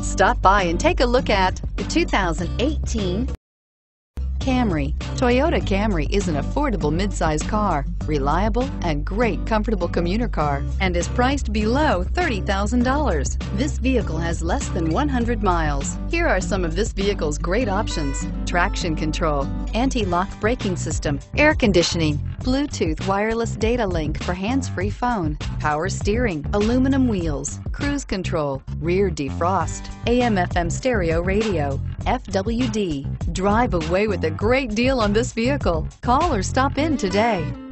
Stop by and take a look at the 2018 Camry. Toyota Camry is an affordable midsize car, reliable and great comfortable commuter car, and is priced below $30,000. This vehicle has less than 100 miles. Here are some of this vehicle's great options: traction control, anti-lock braking system, air conditioning, Bluetooth wireless data link for hands-free phone, power steering, aluminum wheels, cruise control, rear defrost, AM/FM stereo radio, FWD. Drive away with a great deal on this vehicle. Call or stop in today.